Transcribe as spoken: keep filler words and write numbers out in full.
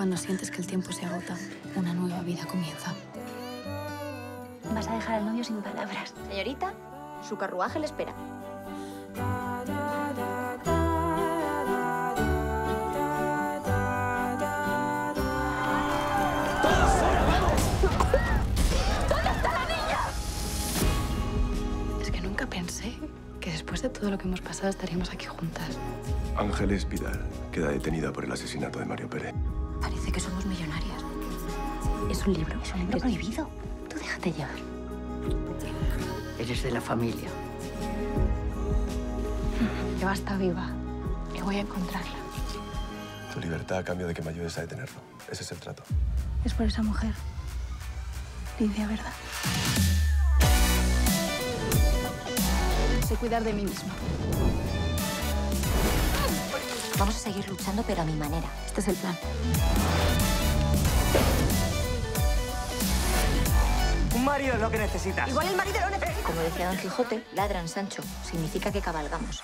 cuando sientes que el tiempo se agota, una nueva vida comienza. Vas a dejar al novio sin palabras. Señorita, su carruaje le espera. Pensé que después de todo lo que hemos pasado estaríamos aquí juntas. Ángeles Vidal queda detenida por el asesinato de Mario Pérez. Parece que somos millonarias. Es un libro, es un libro prohibido. Tú déjate llevar. Eres de la familia. Eva está viva y voy a encontrarla. Tu libertad a cambio de que me ayudes a detenerlo. Ese es el trato. Es por esa mujer. Lidia, ¿verdad? Sé cuidar de mí misma. Vamos a seguir luchando, pero a mi manera. Este es el plan. Un marido es lo que necesitas. Igual el marido lo necesita. Como decía Don Quijote, ladran, Sancho. Significa que cabalgamos.